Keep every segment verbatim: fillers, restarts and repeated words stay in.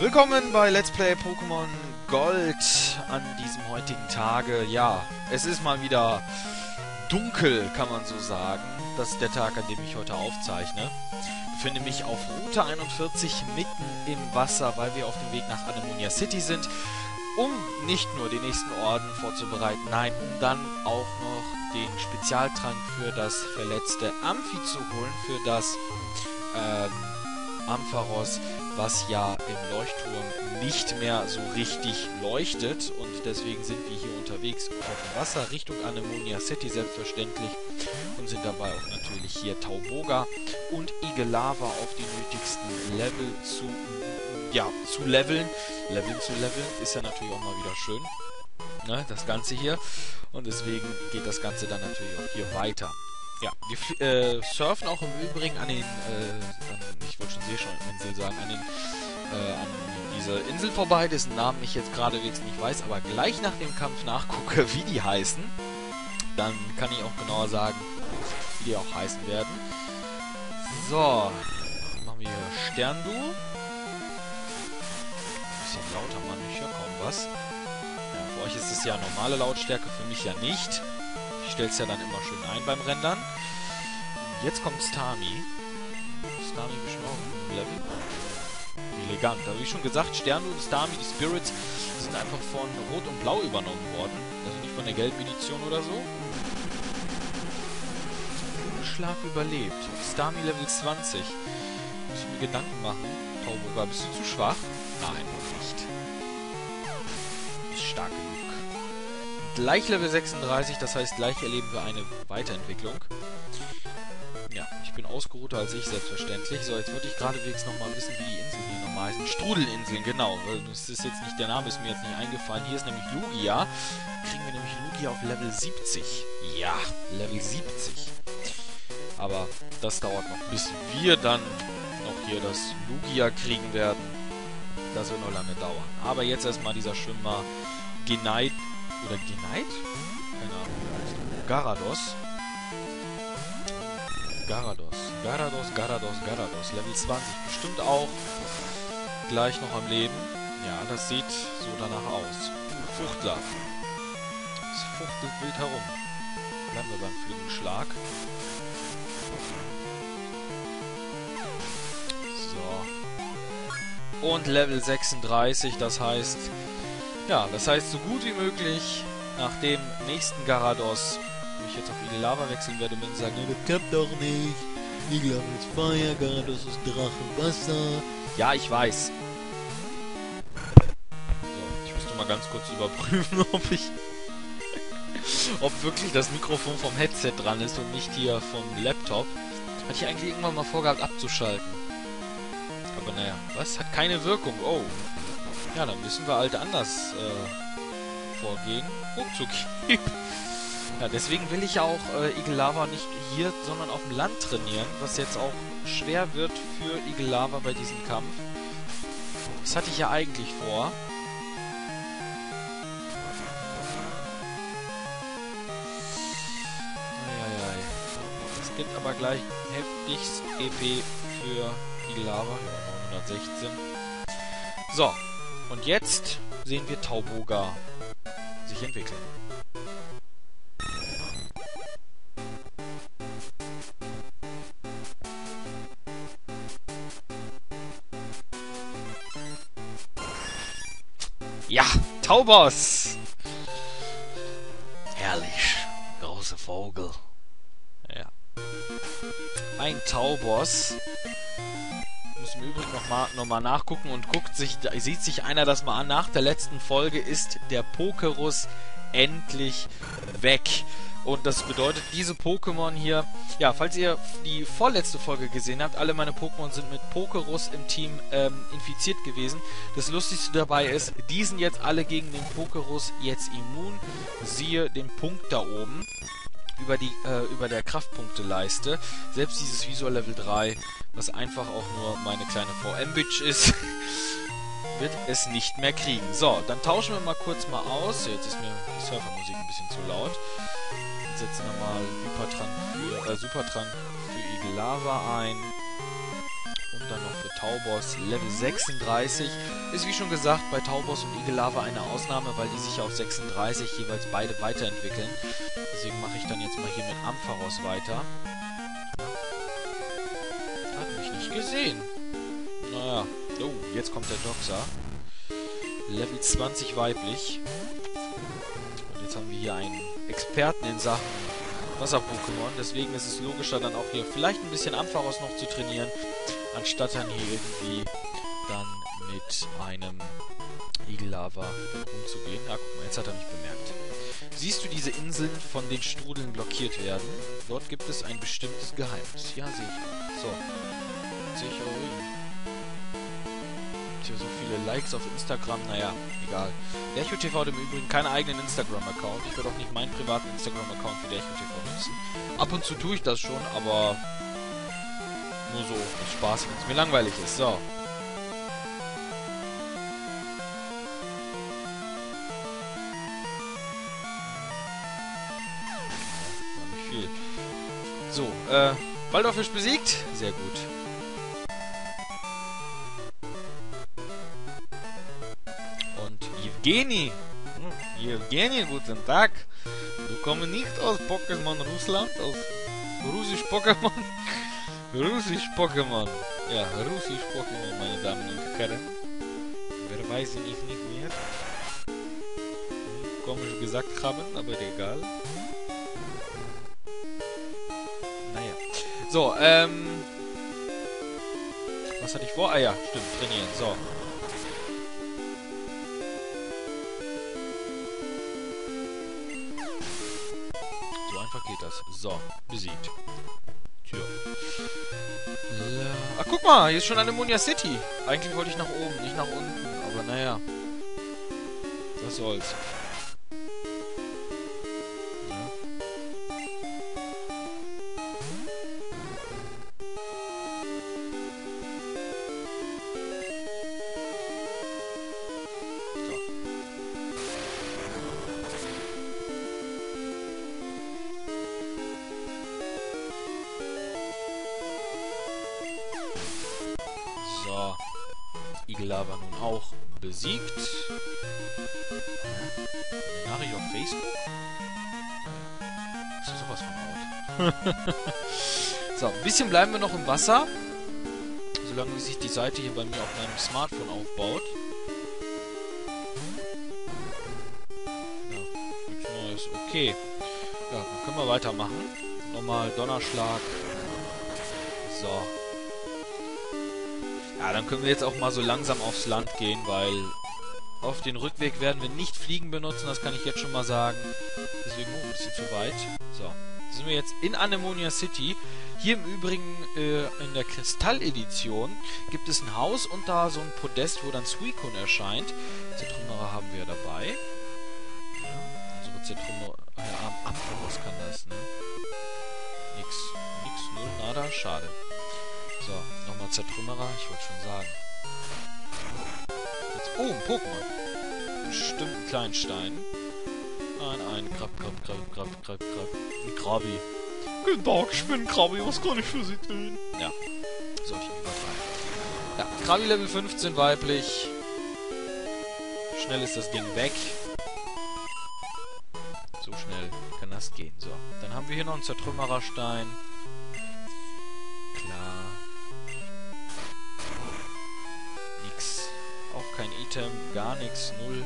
Willkommen bei Let's Play Pokémon Gold an diesem heutigen Tage. Ja, es ist mal wieder dunkel, kann man so sagen. Das ist der Tag, an dem ich heute aufzeichne. Ich befinde mich auf Route einundvierzig mitten im Wasser, weil wir auf dem Weg nach Anemonia City sind, um nicht nur den nächsten Orden vorzubereiten, nein, um dann auch noch den Spezialtrank für das verletzte Amphi zu holen, für das ähm, Ampharos, was ja im Leuchtturm nicht mehr so richtig leuchtet, und deswegen sind wir hier unterwegs auf dem Wasser Richtung Anemonia City selbstverständlich und sind dabei auch natürlich hier Tauboga und Igelavar auf die nötigsten Level zu ja, zu leveln. Leveln zu leveln ist ja natürlich auch mal wieder schön, ne, das Ganze hier, und deswegen geht das Ganze dann natürlich auch hier weiter. Ja, wir äh, surfen auch im Übrigen an den, äh, an, ich wollte schon Seeschoninsel sagen, an, den, äh, an diese Insel vorbei, dessen Namen ich jetzt geradewegs nicht weiß, aber gleich nach dem Kampf nachgucke, wie die heißen. Dann kann ich auch genauer sagen, wie die auch heißen werden. So, machen wir hier Sterndu. Bisschen lauter, Mann, ich höre kaum was. Ja, für euch ist es ja normale Lautstärke, für mich ja nicht. Ich stelle es ja dann immer schön ein beim Rendern. Und jetzt kommt Stami. Stami bestimmt auch ein Level. Elegant. Da habe ich schon gesagt, Stern und Stami, die Spirits, sind einfach von Rot und Blau übernommen worden. Also nicht von der gelben Edition oder so. Flügelschlag überlebt. Stami Level zwanzig. Muss ich mir Gedanken machen. Tauboga, bist du zu schwach? Nein, nicht. Ist stark genug. Gleich Level sechsunddreißig, das heißt, gleich erleben wir eine Weiterentwicklung. Ja, ich bin ausgeruhter als ich, selbstverständlich. So, jetzt würde ich geradewegs nochmal wissen, wie die Inseln hier nochmal heißen. Strudelinseln, genau. Das ist jetzt nicht, der Name ist mir jetzt nicht eingefallen. Hier ist nämlich Lugia. Kriegen wir nämlich Lugia auf Level siebzig. Ja, Level siebzig. Aber das dauert noch, bis wir dann noch hier das Lugia kriegen werden. Das wird noch lange dauern. Aber jetzt erstmal dieser Schwimmer geneigt. Oder Geneit? Keine Ahnung. Garados. Garados. Garados, Garados, Garados. Level zwanzig. Bestimmt auch gleich noch am Leben. Ja, das sieht so danach aus. Fuchtler. Es fuchtelt wild herum. Bleiben wir beim Flügelschlag. So. Und Level sechsunddreißig, das heißt... Ja, das heißt, so gut wie möglich nach dem nächsten Garados, wo ich jetzt auf Igelavar wechseln werde, müssen sagen, das klappt doch nicht. Igelavar ist Feuer, Garados ist Drachenwasser. Ja, ich weiß. So, ich musste mal ganz kurz überprüfen, ob ich... ob wirklich das Mikrofon vom Headset dran ist und nicht hier vom Laptop. Hatte ich eigentlich irgendwann mal vorgehabt abzuschalten. Aber naja, was? Hat keine Wirkung. Oh. Ja, dann müssen wir halt anders äh, vorgehen. Ruckzuck. Ja, deswegen will ich ja auch äh, Igelavar nicht hier, sondern auf dem Land trainieren, was jetzt auch schwer wird für Igelavar bei diesem Kampf. Das hatte ich ja eigentlich vor. Eieiei. Es gibt aber gleich heftiges E P für Igelavar. Ja, hundertsechzehn. So. Und jetzt sehen wir Tauboga sich entwickeln. Ja, Tauboss! Herrlich, großer Vogel. Ja. Ein Tauboss. Im Übrigen nochmal noch mal nachgucken und guckt sich, da sieht sich einer das mal an. Nach der letzten Folge ist der Pokerus endlich weg. Und das bedeutet, diese Pokémon hier... Ja, falls ihr die vorletzte Folge gesehen habt, alle meine Pokémon sind mit Pokerus im Team ähm, infiziert gewesen. Das Lustigste dabei ist, die sind jetzt alle gegen den Pokerus jetzt immun. Siehe den Punkt da oben über die äh, über der Kraftpunkteleiste. Selbst dieses Visor Level drei, was einfach auch nur meine kleine V M-Bitch ist, wird es nicht mehr kriegen. So, dann tauschen wir mal kurz mal aus. Jetzt ist mir die Surfermusik ein bisschen zu laut. Jetzt setzen wir mal Hypertrank für, äh, Supertrank für Igelavar ein. Und dann noch für Tauboss Level sechsunddreißig. Ist wie schon gesagt bei Tauboss und Igelavar eine Ausnahme, weil die sich ja auf sechsunddreißig jeweils beide weiterentwickeln. Deswegen mache ich dann jetzt mal hier mit Ampharos weiter. Hab mich nicht gesehen. Naja. Oh, jetzt kommt der Doxer. Level zwanzig weiblich. Und jetzt haben wir hier einen Experten in Sachen Wasser-Pokémon. Deswegen ist es logischer, dann auch hier vielleicht ein bisschen Ampharos noch zu trainieren, anstatt dann hier irgendwie dann mit einem Igelavar umzugehen. Ah, guck mal, jetzt hat er mich bemerkt. Siehst du diese Inseln, von den Strudeln blockiert werden? Dort gibt es ein bestimmtes Geheimnis. Ja, sehe ich. So. Sehe ich auch. Hier so viele Likes auf Instagram, naja, egal. Derchotv hat im Übrigen keinen eigenen Instagram-Account. Ich würde auch nicht meinen privaten Instagram-Account für Derchotv nutzen. Ab und zu tue ich das schon, aber nur so aus Spaß, wenn es mir langweilig ist. So. War nicht viel. So, äh, Waldorfisch besiegt? Sehr gut. Evgeny! Evgeny, guten Tag! Du kommst nicht aus Pokémon Russland, aus Russisch Pokémon. Russisch Pokémon. Ja, Russisch Pokémon, meine Damen und Herren. Wer weiß ich nicht mehr. Komisch gesagt haben, aber egal. Naja. So, ähm. Was hatte ich vor? Ah ja, stimmt, trainieren. So. Geht das. So, besiegt. Tür. Ach, guck mal, hier ist schon Anemonia City. Eigentlich wollte ich nach oben, nicht nach unten, aber naja. Was soll's. Ja. Igelavar nun auch besiegt. Eine Nachricht auf Facebook? Das ist sowas von out. So, ein bisschen bleiben wir noch im Wasser. Solange wie sich die Seite hier bei mir auf meinem Smartphone aufbaut. Ja, nichts Neues. Okay. Ja, dann können wir weitermachen. Nochmal Donnerschlag. So. Ja, dann können wir jetzt auch mal so langsam aufs Land gehen, weil auf den Rückweg werden wir nicht Fliegen benutzen, das kann ich jetzt schon mal sagen. Deswegen oh, ein bisschen zu weit. So, sind wir jetzt in Anemonia City. Hier im Übrigen äh, in der Kristall-Edition gibt es ein Haus und da so ein Podest, wo dann Suicune erscheint. Zertrümmerer haben wir dabei. Ja, unsere Zertrümmerer... Ja, Ampharos kann das, ne? Nix, nix, null, nada, schade. So, nochmal Zertrümmerer, ich wollte schon sagen. Jetzt, oh, ein Pokémon. Bestimmt ein Kleinstein. Nein, ein Krab, Krab, Krab, Krab, Krab, Krab. Ein Krabby. Guten Tag, ich bin Krabby, was kann ich für Sie tun? Ja, sollte ich übertreiben. Ja, Krabby Level fünfzehn weiblich. Schnell ist das Ding weg. So schnell kann das gehen. So, dann haben wir hier noch einen Zertrümmererstein. Kein Item, gar nichts, null.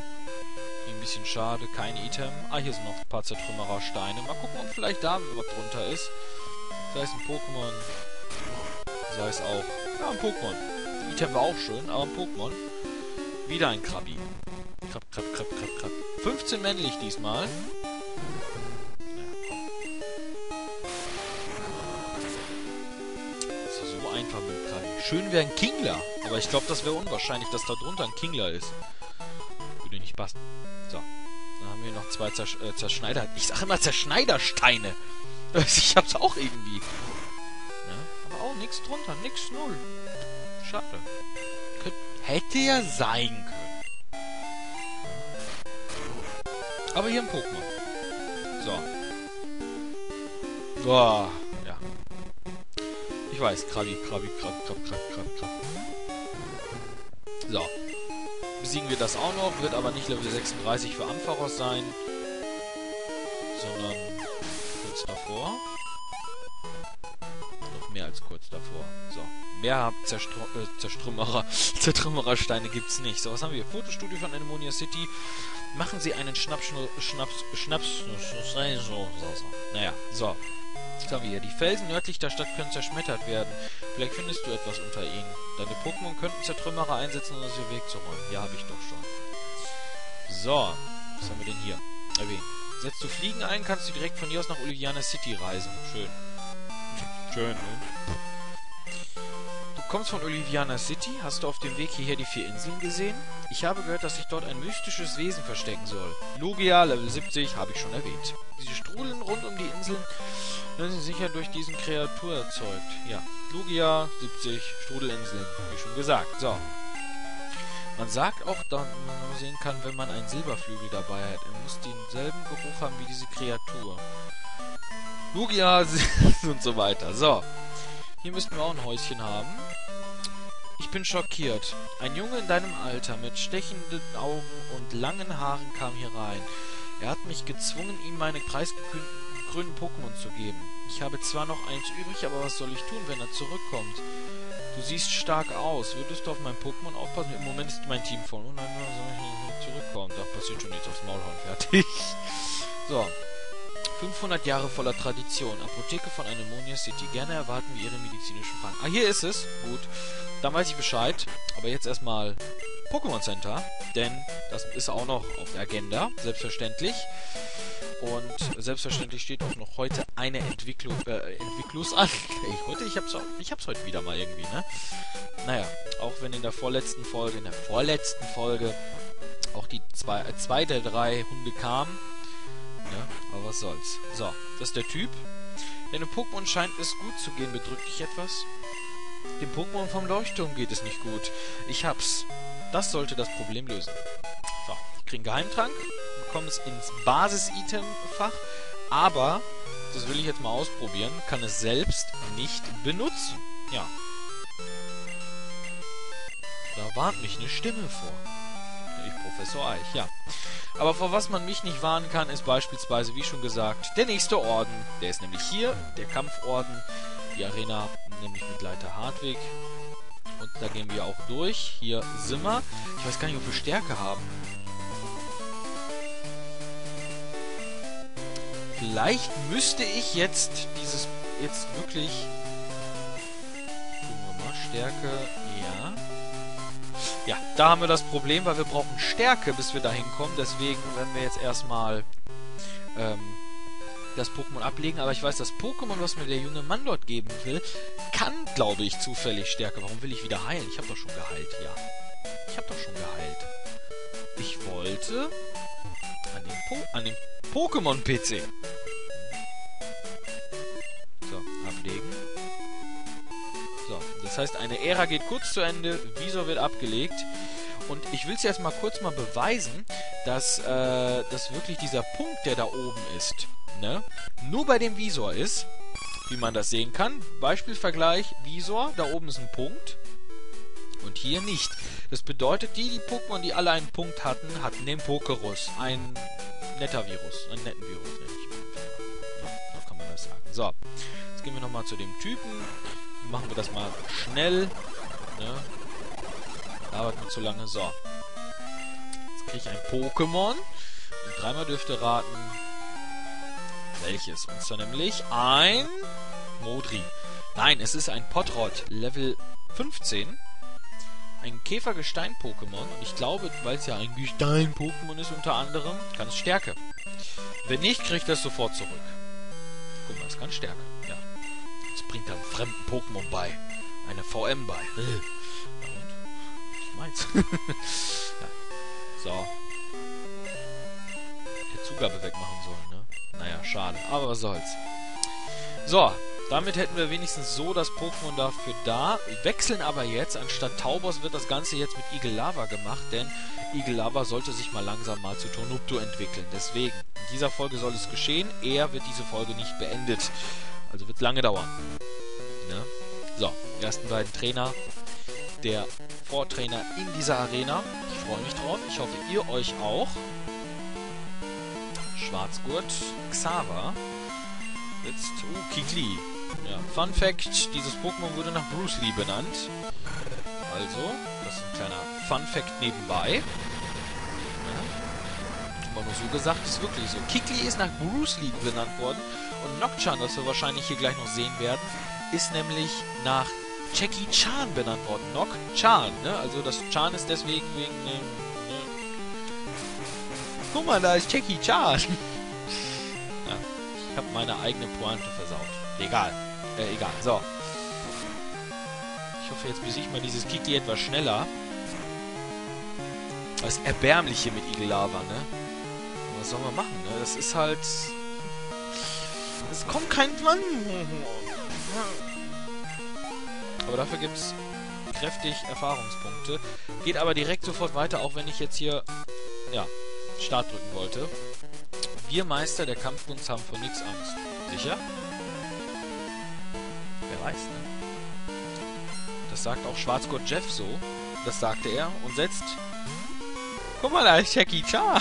Ein bisschen schade, kein Item. Ah, hier sind noch ein paar Zertrümmerer-Steine. Mal gucken, ob vielleicht da was drunter ist. Sei es ein Pokémon. Sei es auch. Ja, ein Pokémon. Ein Item war auch schön, aber ein Pokémon. Wieder ein Krabby. Krab, krab, krab, krab, krab. fünfzehn männlich diesmal. Schön wäre ein Kingler, aber ich glaube, das wäre unwahrscheinlich, dass da drunter ein Kingler ist. Würde nicht passen. So, dann haben wir hier noch zwei Zersch äh, Zerschneider... Ich sage immer Zerschneidersteine. Ich hab's auch irgendwie. Ja, aber auch nichts drunter, nichts null. Schade. Kön hätte ja sein können. Aber hier ein Pokémon. So. Boah. Ich weiß, Krabi, Krabi, Krab, Krab, Krab, Krab, Krab. So. Besiegen wir das auch noch. Wird aber nicht Level sechsunddreißig für Ampharos sein. Sondern kurz davor. Noch mehr als kurz davor. So. Mehr äh, Zertrümmerer. Zertrümmerersteine gibt es nicht. So, was haben wir? Fotostudio von Anemonia City. Machen Sie einen Schnaps... Schnaps... Schnaps... So, so, so. Naja, so. Jetzt haben wir hier. Die Felsen nördlich der Stadt können zerschmettert werden. Vielleicht findest du etwas unter ihnen. Deine Pokémon könnten Zertrümmerer einsetzen, um uns den Weg zu räumen. Ja, habe ich doch schon. So. Was haben wir denn hier? Erwähnen. Setzt du Fliegen ein, kannst du direkt von hier aus nach Oliviana City reisen. Schön. Schön, ne? Du kommst von Oliviana City. Hast du auf dem Weg hierher die vier Inseln gesehen? Ich habe gehört, dass sich dort ein mystisches Wesen verstecken soll. Lugia, Level siebzig, habe ich schon erwähnt. Diese Strudeln rund um die Inseln sind sicher durch diesen Kreatur erzeugt. Ja, Lugia, siebzig, Strudelinseln, wie schon gesagt. So. Man sagt auch, dass man nur sehen kann, wenn man einen Silberflügel dabei hat. Er muss denselben Geruch haben wie diese Kreatur. Lugia und so weiter. So. Hier müssten wir auch ein Häuschen haben. Ich bin schockiert. Ein Junge in deinem Alter mit stechenden Augen und langen Haaren kam hier rein. Er hat mich gezwungen, ihm meine preisgekrönten Pokémon zu geben. Ich habe zwar noch eins übrig, aber was soll ich tun, wenn er zurückkommt? Du siehst stark aus. Würdest du auf mein Pokémon aufpassen? Im Moment ist mein Team voll. Oh nein, soll ich zurückkommen? Doch, passiert schon, jetzt aufs Maul hauen. Fertig. So. fünfhundert Jahre voller Tradition. Apotheke von Anemonia City. Gerne erwarten wir Ihre medizinischen Fragen. Ah, hier ist es. Gut. Dann weiß ich Bescheid. Aber jetzt erstmal Pokémon Center. Denn das ist auch noch auf der Agenda. Selbstverständlich. Und selbstverständlich steht auch noch heute eine Entwicklung, äh, Entwicklungs an. Hey, heute, ich hab's, auch, ich hab's heute wieder mal irgendwie, ne? Naja, auch wenn in der vorletzten Folge, in der vorletzten Folge auch die zwei, äh, zwei der drei Hunde kamen. Ja, aber was soll's. So, das ist der Typ. Deinem Pokémon scheint es gut zu gehen. Bedrückt dich etwas? Dem Pokémon vom Leuchtturm geht es nicht gut. Ich hab's. Das sollte das Problem lösen. So, ich krieg einen Geheimtrank. Kommen es ins Basis-Item-Fach, aber, das will ich jetzt mal ausprobieren, kann es selbst nicht benutzen. Ja. Da warnt mich eine Stimme vor. Ich, Professor Eich, ja. Aber vor was man mich nicht warnen kann, ist beispielsweise, wie schon gesagt, der nächste Orden. Der ist nämlich hier, der Kampforden, die Arena, nämlich mit Leiter Hartwig. Und da gehen wir auch durch. Hier sind wir. Ich weiß gar nicht, ob wir Stärke haben. Vielleicht müsste ich jetzt dieses, jetzt wirklich, gucken wir mal, Stärke, ja. Ja, da haben wir das Problem, weil wir brauchen Stärke, bis wir da hinkommen. Deswegen werden wir jetzt erstmal ähm, das Pokémon ablegen. Aber ich weiß, das Pokémon, was mir der junge Mann dort geben will, kann, glaube ich, zufällig Stärke. Warum will ich wieder heilen? Ich habe doch schon geheilt, ja. Ich habe doch schon geheilt. Ich wollte an dem Po... an dem Pokémon-P C. So, ablegen. So, das heißt, eine Ära geht kurz zu Ende. Visor wird abgelegt. Und ich will es jetzt mal kurz mal beweisen, dass, äh, dass wirklich dieser Punkt, der da oben ist, ne, nur bei dem Visor ist, wie man das sehen kann. Beispielsvergleich, Visor, da oben ist ein Punkt. Und hier nicht. Das bedeutet, die, die Pokémon, die alle einen Punkt hatten, hatten den Pokerus. Ein... netter Virus. Einen netten Virus, nenne ich. Ja, so kann man das sagen. So, jetzt gehen wir nochmal zu dem Typen. Machen wir das mal schnell. Ne? Dauert nicht zu lange. So. Jetzt kriege ich ein Pokémon. Und dreimal dürfte raten, welches. Und zwar nämlich ein Modri. Nein, es ist ein Potrod. Level fünfzehn. Ein Käfer-Gestein-Pokémon. Und ich glaube, weil es ja ein Gestein-Pokémon ist unter anderem, kann es Stärke. Wenn nicht, kriegt das sofort zurück. Guck mal, es kann Stärke. Ja. Das bringt dann fremden Pokémon bei. Eine V M bei. Ja, und? Ich mein's. Ja. So. Der Zugabe wegmachen soll, ne? Naja, schade. Aber was soll's. So. Damit hätten wir wenigstens so das Pokémon dafür da. Wir wechseln aber jetzt. Anstatt Tauboss wird das Ganze jetzt mit Igelavar gemacht, denn Igelavar sollte sich mal langsam mal zu Tornupto entwickeln. Deswegen, in dieser Folge soll es geschehen. Eher wird diese Folge nicht beendet. Also wird es lange dauern. Ne? So, die ersten beiden Trainer der Sporttrainer in dieser Arena. Ich freue mich drauf. Ich hoffe, ihr euch auch. Schwarzgurt, Xaver. Jetzt, oh, Kikli. Ja, Fun Fact, dieses Pokémon wurde nach Bruce Lee benannt. Also, das ist ein kleiner Fun Fact nebenbei. Immer nur so gesagt, ist wirklich so. Kikli ist nach Bruce Lee benannt worden. Und Nokchan, das wir wahrscheinlich hier gleich noch sehen werden, ist nämlich nach Jackie Chan benannt worden. Nokchan, ne? Also das Chan ist deswegen wegen dem... Ne? Guck mal, da ist Jackie Chan. Ja, ich habe meine eigene Pointe versaut. Egal. Äh, egal. So. Ich hoffe, jetzt besiege ich mal dieses Kikli etwas schneller. Das Erbärmliche mit Igelavar, ne? Was soll man machen, ne? Das ist halt... Es kommt kein Mann. Aber dafür gibt es kräftig Erfahrungspunkte. Geht aber direkt sofort weiter, auch wenn ich jetzt hier... Ja, Start drücken wollte. Wir Meister der Kampfkunst haben vor nichts Angst. Sicher? Wer weiß, ne? Das sagt auch Schwarzgurt Jeff so. Das sagte er und setzt... Guck mal, da ist Jackie Chan.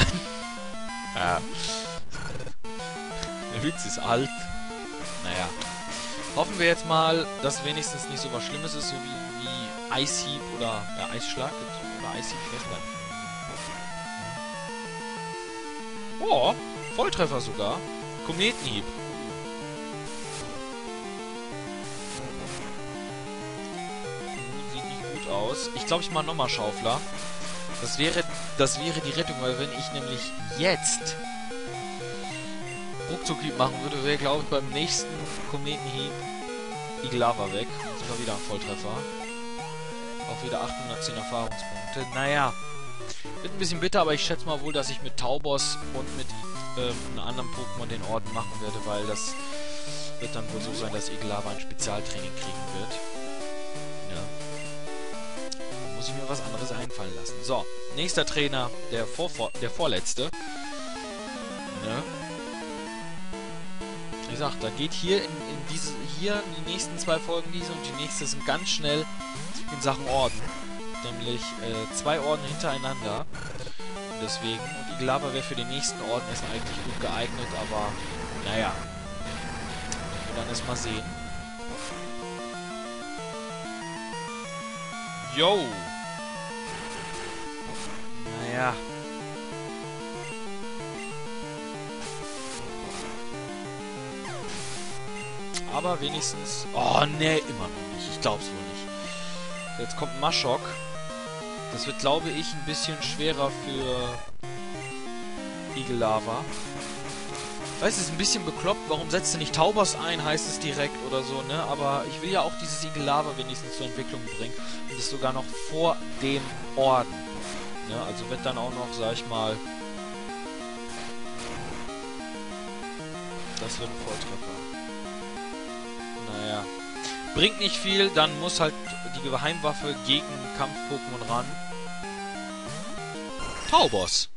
Ja. Der Witz ist alt. Naja. Hoffen wir jetzt mal, dass wenigstens nicht so was Schlimmes ist, so wie, wie Eishieb oder äh, Eisschlag. Oder Eishieb, ich weiß nicht. Oh, Volltreffer sogar. Kometenhieb. Sieht nicht gut aus. Ich glaube, ich mache nochmal Schaufler. Das wäre, das wäre die Rettung, weil wenn ich nämlich jetzt Ruckzuck machen würde, wäre, glaube ich, beim nächsten Kometenhieb Igelavar weg. Sogar wieder ein Volltreffer. Auch wieder achthundertzehn Erfahrungspunkte. Naja, wird ein bisschen bitter, aber ich schätze mal wohl, dass ich mit Tauboss und mit ähm, einem anderen Pokémon den Orden machen werde, weil das wird dann wohl so sein, dass Igelavar ein Spezialtraining kriegen wird. Muss ich mir was anderes einfallen lassen. So, nächster Trainer, der, Vorvor der vorletzte. Ne? Wie gesagt, da geht hier in, in diese, hier die nächsten zwei Folgen, diese und die nächste sind ganz schnell in Sachen Orden. Nämlich äh, zwei Orden hintereinander. Und deswegen, und Igelavar wäre für den nächsten Orden erstmal eigentlich gut geeignet, aber naja. Wir dann erstmal sehen. Yo! Naja. Aber wenigstens... Oh, ne, immer noch nicht. Ich glaub's wohl nicht. Jetzt kommt Maschok. Das wird, glaube ich, ein bisschen schwerer für Igelavar. Ich weiß, es ist ein bisschen bekloppt. Warum setzt du nicht Tauboss ein, heißt es direkt oder so, ne? Aber ich will ja auch dieses Igelavar wenigstens zur Entwicklung bringen. Und das sogar noch vor dem Orden. Ne? Also wird dann auch noch, sag ich mal... Das wird ein Volltreffer. Naja. Bringt nicht viel, dann muss halt die Geheimwaffe gegen Kampf-Pokémon ran. Tauboss!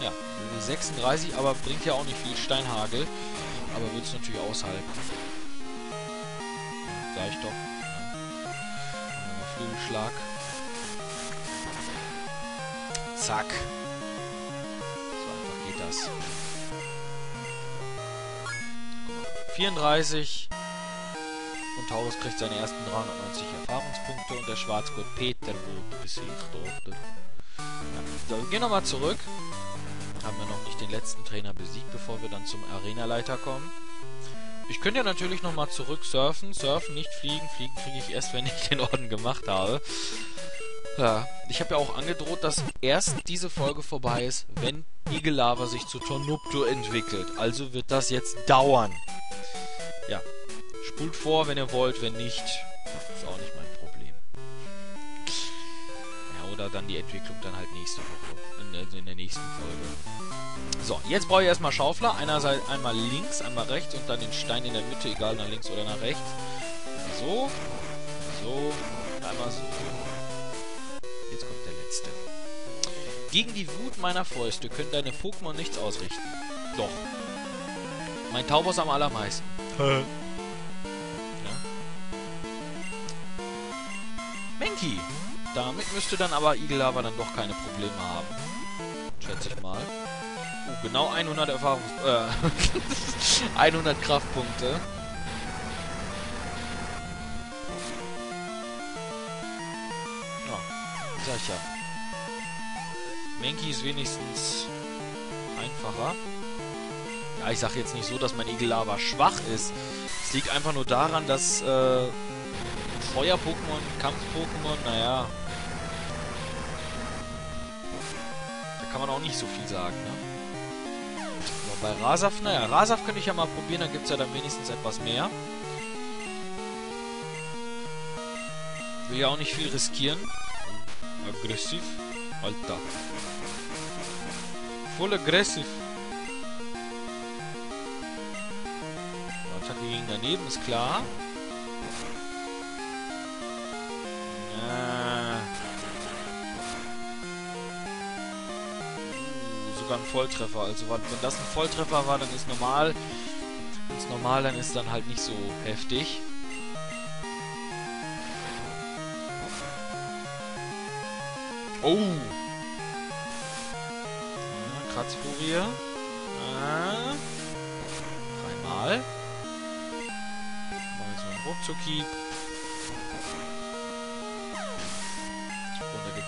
Ja, sechsunddreißig, aber bringt ja auch nicht viel Steinhagel. Aber wird es natürlich aushalten. Sag ich doch. Ja. Flügelschlag. Zack. So einfach geht das. vierunddreißig. Und Taurus kriegt seine ersten dreihundertneunzig Erfahrungspunkte. Und der Schwarzgurt Peter wurde besiegt. Ja. So, wir gehen nochmal zurück. Haben wir noch nicht den letzten Trainer besiegt, bevor wir dann zum Arenaleiter kommen. Ich könnte ja natürlich nochmal zurück surfen. Surfen, nicht fliegen. Fliegen kriege ich erst, wenn ich den Orden gemacht habe. Ja, ich habe ja auch angedroht, dass erst diese Folge vorbei ist, wenn Igelavar sich zu Tornupto entwickelt. Also wird das jetzt dauern. Ja, spult vor, wenn ihr wollt, wenn nicht. Ist auch nicht mein Problem. Ja, oder dann die Entwicklung dann halt nächste Woche. In der nächsten Folge. So, jetzt brauche ich erstmal Schaufler. Einerseits einmal links, einmal rechts und dann den Stein in der Mitte, egal nach links oder nach rechts. So. So. Einmal so. Jetzt kommt der letzte. Gegen die Wut meiner Fäuste können deine Pokémon nichts ausrichten. Doch. Mein Tauboss am allermeisten. Hä? Ja. Mankey. Damit müsste dann aber Igelavar dann doch keine Probleme haben. Schätze ich mal. Uh, genau hundert Erfahrungs... Äh, hundert Kraftpunkte. Ja, sag ich ja. Mankey ist wenigstens einfacher. Ja, ich sag jetzt nicht so, dass mein Igelavar schwach ist. Es liegt einfach nur daran, dass... Äh, Feuer-Pokémon, Kampf-Pokémon, naja. Da kann man auch nicht so viel sagen, ne? Aber bei Rasaff, naja, Rasaff könnte ich ja mal probieren, dann gibt es ja dann wenigstens etwas mehr. Will ja auch nicht viel riskieren. Aggressiv. Alter. Voll aggressiv. Attacke gegen daneben, ist klar. Sogar ein Volltreffer. Also wenn das ein Volltreffer war, dann ist normal. Wenn es normal, dann ist dann halt nicht so heftig. Oh! Ja, Kratzfurie. Ja. Dreimal. Machen wir jetzt mal einen Ruckzuck-Hieb.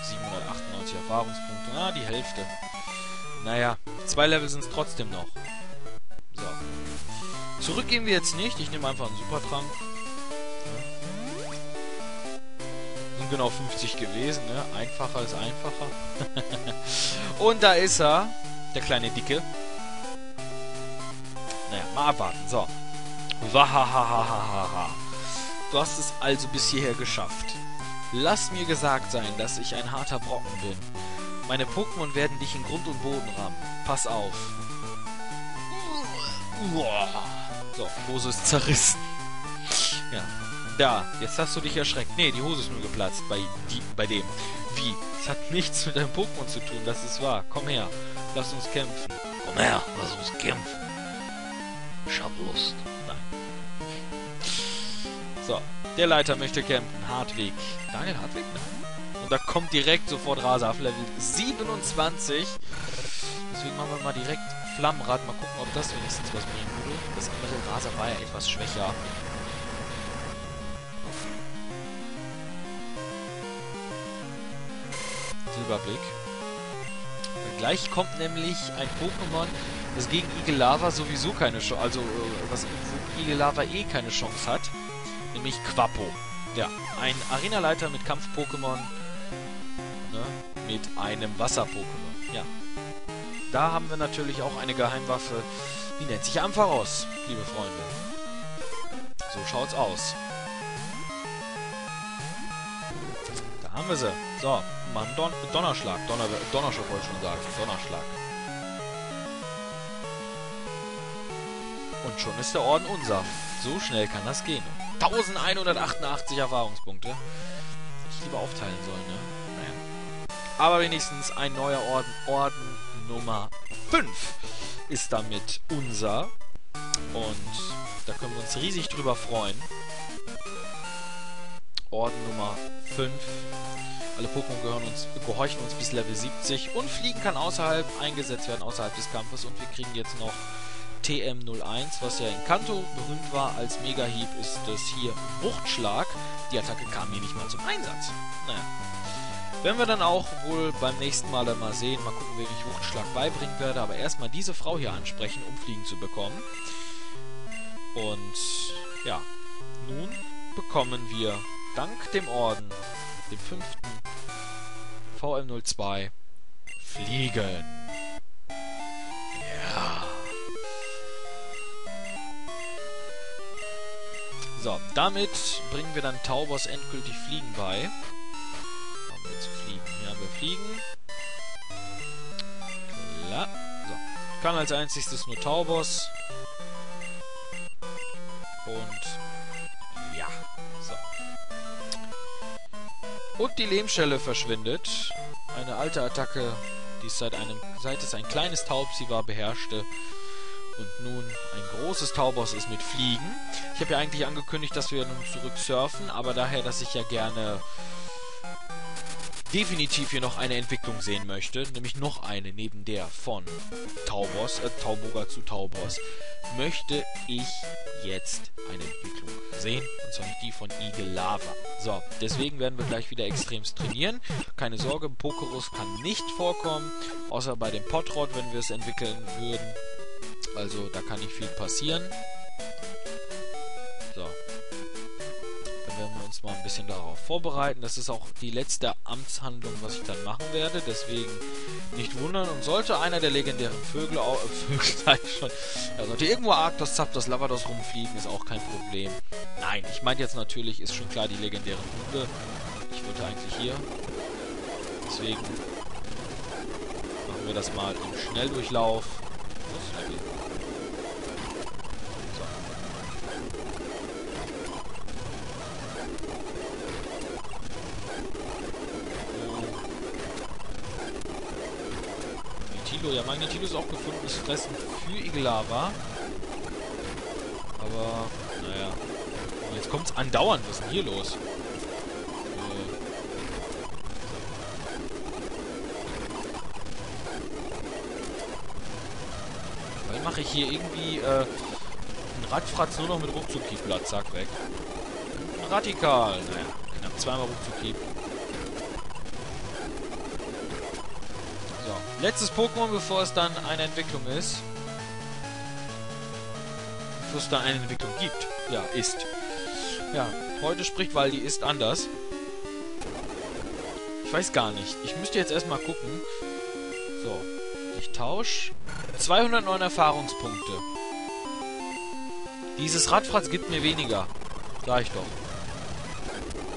siebenhundertachtundneunzig Erfahrungspunkte. Ah, die Hälfte. Naja, zwei Level sind es trotzdem noch. So. Zurück gehen wir jetzt nicht. Ich nehme einfach einen Supertrank. Sind genau fünfzig gewesen, ne? Einfacher ist einfacher. Und da ist er. Der kleine Dicke. Naja, mal abwarten. So. Wahahahaha. Du hast es also bis hierher geschafft. Lass mir gesagt sein, dass ich ein harter Brocken bin. Meine Pokémon werden dich in Grund und Boden rammen. Pass auf. So, Hose ist zerrissen. Ja. Da, jetzt hast du dich erschreckt. Ne, die Hose ist nur geplatzt bei, die, bei dem. Wie? Das hat nichts mit deinem Pokémon zu tun, das ist wahr. Komm her, lass uns kämpfen. Komm her, lass uns kämpfen. Ich hab Lust. Nein. So. Der Leiter möchte kämpfen. Hartwig. Daniel Hartwig? Nein. Und da kommt direkt sofort Rasaff Level siebenundzwanzig. Deswegen machen wir mal direkt Flammenrad. Mal gucken, ob das wenigstens was bringen würde. Das andere Rasaff war ja etwas schwächer. Silberblick. Und gleich kommt nämlich ein Pokémon, das gegen Igelavar sowieso keine Chance... Also, was Igelavar eh keine Chance hat. Nämlich Quappo. Ja, ein Arenaleiter mit Kampf-Pokémon. Ne? Mit einem Wasser-Pokémon. Ja. Da haben wir natürlich auch eine Geheimwaffe. Die nennt sich Ampharos, liebe Freunde. So schaut's aus. Da haben wir sie. So, mal Don Donnerschlag. Donner Donnerschlag wollte ich schon sagen. Donnerschlag. Und schon ist der Orden unser. So schnell kann das gehen. eintausendeinhundertachtundachtzig Erfahrungspunkte. Hätte ich lieber aufteilen sollen, ne? Naja. Aber wenigstens ein neuer Orden. Orden Nummer fünf ist damit unser. Und da können wir uns riesig drüber freuen. Orden Nummer fünf. Alle Pokémon gehören uns, gehorchen uns bis Level siebzig. Und Fliegen kann außerhalb eingesetzt werden, außerhalb des Kampfes. Und wir kriegen jetzt noch... T M null eins, was ja in Kanto berühmt war als Megahieb, ist das hier Wuchtschlag. Die Attacke kam hier nicht mal zum Einsatz. Naja. Werden wir dann auch wohl beim nächsten Mal mal sehen. Mal gucken, wen ich Wuchtschlag beibringen werde. Aber erstmal diese Frau hier ansprechen, um Fliegen zu bekommen. Und ja, nun bekommen wir dank dem Orden, dem fünften V M null zwei, Fliegen. Ja. So, damit bringen wir dann Tauboss endgültig Fliegen bei. Haben wir jetzt Fliegen? Hier haben wir Fliegen. Klar. So. Ich kann als einziges nur Tauboss. Und ja. So. Und die Lehmschelle verschwindet. Eine alte Attacke, die es seit einem, seit es ein kleines Taubsi war, beherrschte. Und nun ein großes Tauboss ist mit Fliegen. Ich habe ja eigentlich angekündigt, dass wir nun zurück surfen, aber daher, dass ich ja gerne definitiv hier noch eine Entwicklung sehen möchte, nämlich noch eine neben der von Tauboss, äh, Tauboga zu Tauboss, möchte ich jetzt eine Entwicklung sehen, und zwar nicht die von Igelavar. So, deswegen werden wir gleich wieder extremst trainieren. Keine Sorge, Pokerus kann nicht vorkommen, außer bei dem Potrod, wenn wir es entwickeln würden. Also, da kann nicht viel passieren. So. Dann werden wir uns mal ein bisschen darauf vorbereiten. Das ist auch die letzte Amtshandlung, was ich dann machen werde. Deswegen nicht wundern. Und sollte einer der legendären Vögel, auch, äh, Vögel sag ich schon, ja, sollte irgendwo Arktos, Zapdos, Lavados rumfliegen, ist auch kein Problem. Nein, ich meine jetzt natürlich, ist schon klar, die legendären Hunde. Ich wollte eigentlich hier. Deswegen machen wir das mal im Schnelldurchlauf. Ja, Magnetilo ist auch gefundenes Fressen für Igelavar. Aber, naja. Und jetzt kommt es andauernd. Was ist denn hier los? Äh. Weil mache ich hier irgendwie äh, einen Radfratz nur noch mit Ruckzuck-Kiebblatt. Zack, weg. Ein Radikal. Naja, knapp zweimal Ruckzuck-Kieb. Letztes Pokémon, bevor es dann eine Entwicklung ist. Bevor es dann eine Entwicklung gibt. Ja, ist. Ja, heute spricht Waldi ist anders. Ich weiß gar nicht. Ich müsste jetzt erstmal gucken. So, ich tausche. zweihundertneun Erfahrungspunkte. Dieses Radfratz gibt mir weniger. Sag ich doch.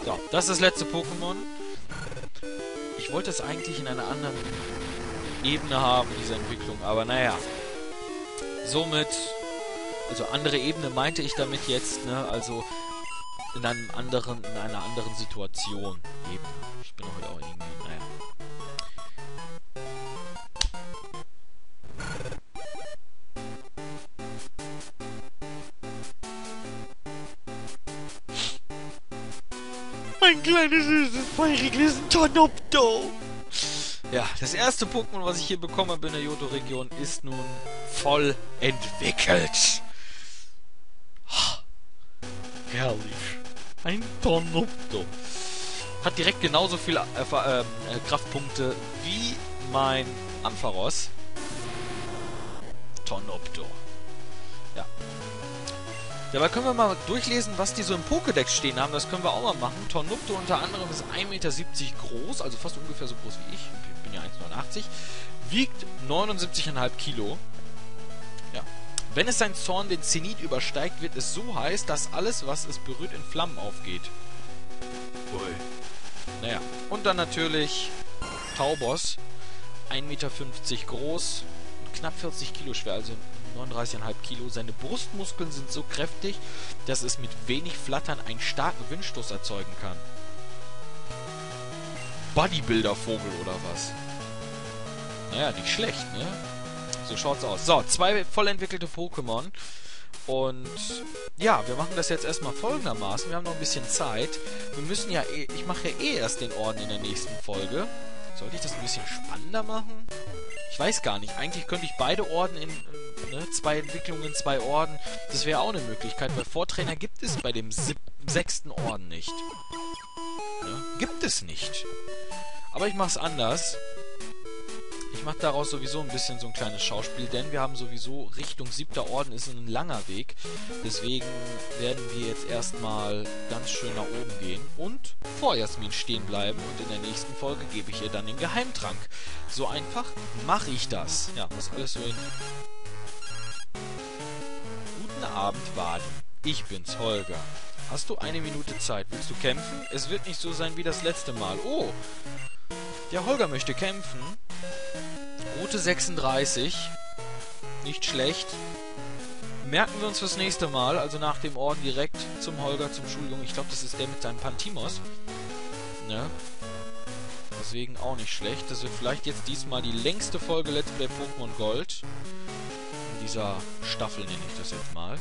So, das ist das letzte Pokémon. Ich wollte es eigentlich in einer anderen Ebene haben, diese Entwicklung, aber naja. Somit, also andere Ebene meinte ich damit jetzt, ne, also in einem anderen, in einer anderen Situation eben. Ich bin heute auch irgendwie, naja. Mein kleines, süßes, feuriges Tornupto! Ja, das erste Pokémon, was ich hier bekomme bin in der Johto-Region, ist nun voll entwickelt. Ha. Herrlich. Ein Tornupto. Hat direkt genauso viele äh, äh, Kraftpunkte wie mein Ampharos. Tornupto. Ja. Dabei können wir mal durchlesen, was die so im Pokédex stehen haben. Das können wir auch mal machen. Tornupto unter anderem ist ein Meter siebzig groß, also fast ungefähr so groß wie ich. Ich bin ja eins Meter neunundachtzig. Wiegt neunundsiebzig Komma fünf Kilo. Ja. Wenn es sein Zorn den Zenit übersteigt, wird es so heiß, dass alles, was es berührt, in Flammen aufgeht. Ui. Naja. Und dann natürlich Tauboss. ein Meter fünfzig groß. Und knapp vierzig Kilo schwer, also neununddreißig Komma fünf Kilo. Seine Brustmuskeln sind so kräftig, dass es mit wenig Flattern einen starken Windstoß erzeugen kann. Bodybuilder-Vogel oder was? Naja, nicht schlecht, ne? So schaut's aus. So, zwei vollentwickelte Pokémon. Und ja, wir machen das jetzt erstmal folgendermaßen. Wir haben noch ein bisschen Zeit. Wir müssen ja eh... Ich mache ja eh erst den Orden in der nächsten Folge. Sollte ich das ein bisschen spannender machen? Ich weiß gar nicht. Eigentlich könnte ich beide Orden in... Ne, zwei Entwicklungen, zwei Orden. Das wäre auch eine Möglichkeit, weil Vortrainer gibt es bei dem sechsten Orden nicht. Ne? Gibt es nicht. Aber ich mache es anders. Ich mache daraus sowieso ein bisschen so ein kleines Schauspiel, denn wir haben sowieso Richtung siebter Orden ist ein langer Weg. Deswegen werden wir jetzt erstmal ganz schön nach oben gehen und vor Jasmin stehen bleiben. Und in der nächsten Folge gebe ich ihr dann den Geheimtrank. So einfach mache ich das. Ja, was alles so in... Guten Abend, Waden. Ich bin's, Holger. Hast du eine Minute Zeit? Willst du kämpfen? Es wird nicht so sein wie das letzte Mal. Oh! Der Holger möchte kämpfen. Route sechsunddreißig. Nicht schlecht. Merken wir uns fürs nächste Mal, also nach dem Orden direkt zum Holger, zum Schuljungen. Ich glaube, das ist der mit seinem Pantimos. Ne? Deswegen auch nicht schlecht. Das wird vielleicht jetzt diesmal die längste Folge Let's Play Pokémon Gold. In dieser Staffel nenne ich das jetzt mal.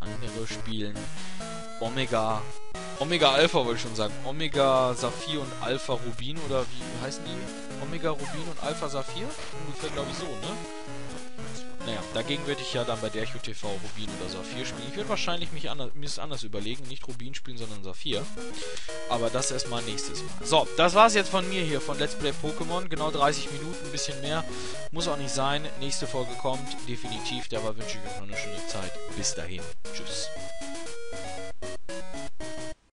Andere spielen Omega Omega Alpha wollte ich schon sagen. Omega Saphir und Alpha Rubin oder wie heißen die? Omega Rubin und Alpha Saphir? Ungefähr glaube ich so, ne? Naja, dagegen werde ich ja dann bei Derchotv Rubin oder Saphir spielen. Ich werde wahrscheinlich mich anders, mir das anders überlegen. Nicht Rubin spielen, sondern Saphir. Aber das erstmal nächstes Mal. So, das war's jetzt von mir hier, von Let's Play Pokémon. Genau dreißig Minuten, ein bisschen mehr. Muss auch nicht sein. Nächste Folge kommt definitiv. Dabei wünsche ich euch noch eine schöne Zeit. Bis dahin. Tschüss.